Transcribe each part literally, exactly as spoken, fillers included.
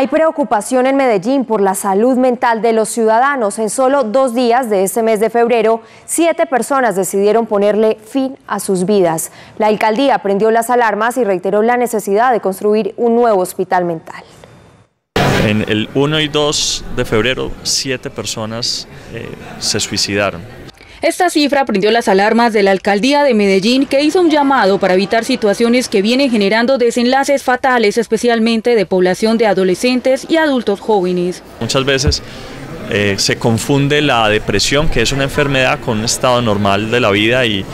Hay preocupación en Medellín por la salud mental de los ciudadanos. En solo dos días de este mes de febrero, siete personas decidieron ponerle fin a sus vidas. La alcaldía prendió las alarmas y reiteró la necesidad de construir un nuevo hospital mental. En el uno y dos de febrero, siete personas eh, se suicidaron. Esta cifra prendió las alarmas de la Alcaldía de Medellín, que hizo un llamado para evitar situaciones que vienen generando desenlaces fatales, especialmente de población de adolescentes y adultos jóvenes. Muchas veces eh, se confunde la depresión, que es una enfermedad, con un estado normal de la vida y,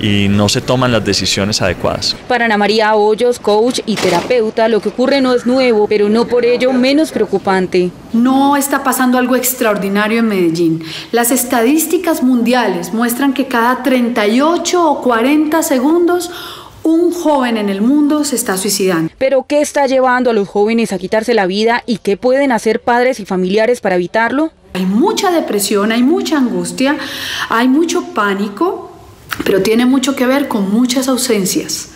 y no se toman las decisiones adecuadas. Para Ana María Hoyos, coach y terapeuta, lo que ocurre no es nuevo, pero no por ello menos preocupante. No está pasando algo extraordinario en Medellín. Las estadísticas mundiales muestran que cada treinta y ocho o cuarenta segundos un joven en el mundo se está suicidando. ¿Pero qué está llevando a los jóvenes a quitarse la vida y qué pueden hacer padres y familiares para evitarlo? Hay mucha depresión, hay mucha angustia, hay mucho pánico, pero tiene mucho que ver con muchas ausencias.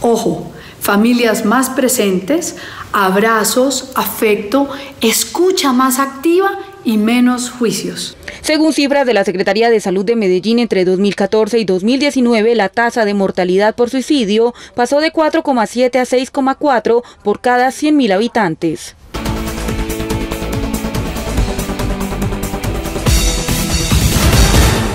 Ojo, familias más presentes, abrazos, afecto, escucha más activa y menos juicios. Según cifras de la Secretaría de Salud de Medellín, entre dos mil catorce y dos mil diecinueve la tasa de mortalidad por suicidio pasó de cuatro coma siete a seis coma cuatro por cada cien mil habitantes.